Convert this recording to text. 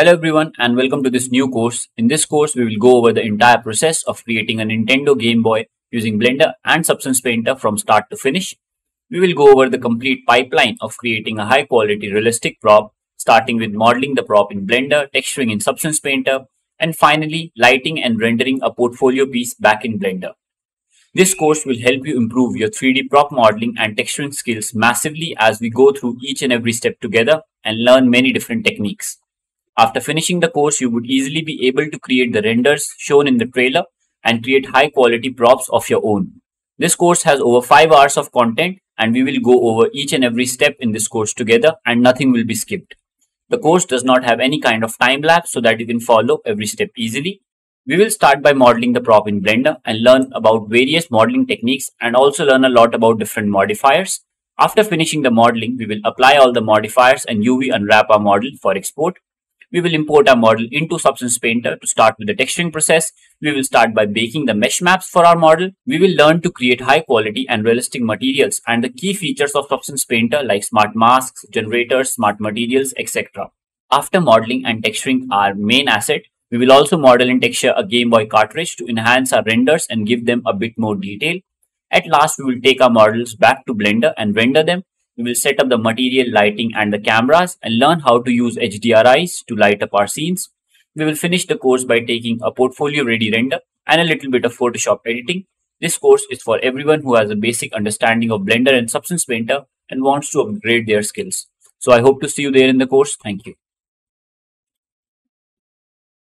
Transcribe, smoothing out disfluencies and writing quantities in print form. Hello everyone and welcome to this new course. In this course, we will go over the entire process of creating a Nintendo Game Boy using Blender and Substance Painter from start to finish. We will go over the complete pipeline of creating a high quality realistic prop, starting with modeling the prop in Blender, texturing in Substance Painter, and finally lighting and rendering a portfolio piece back in Blender. This course will help you improve your 3D prop modeling and texturing skills massively as we go through each and every step together and learn many different techniques. After finishing the course, you would easily be able to create the renders shown in the trailer and create high-quality props of your own. This course has over 5 hours of content and we will go over each and every step in this course together and nothing will be skipped. The course does not have any kind of time lapse so that you can follow every step easily. We will start by modeling the prop in Blender and learn about various modeling techniques and also learn a lot about different modifiers. After finishing the modeling, we will apply all the modifiers and UV unwrap our model for export. We will import our model into Substance Painter to start with the texturing process. We will start by baking the mesh maps for our model. We will learn to create high quality and realistic materials and the key features of Substance Painter like smart masks, generators, smart materials, etc. After modeling and texturing our main asset, we will also model and texture a Game Boy cartridge to enhance our renders and give them a bit more detail. At last, we will take our models back to Blender and render them. We will set up the material, lighting and the cameras and learn how to use HDRIs to light up our scenes. We will finish the course by taking a portfolio ready render and a little bit of Photoshop editing. This course is for everyone who has a basic understanding of Blender and Substance Painter and wants to upgrade their skills. So I hope to see you there in the course. Thank you.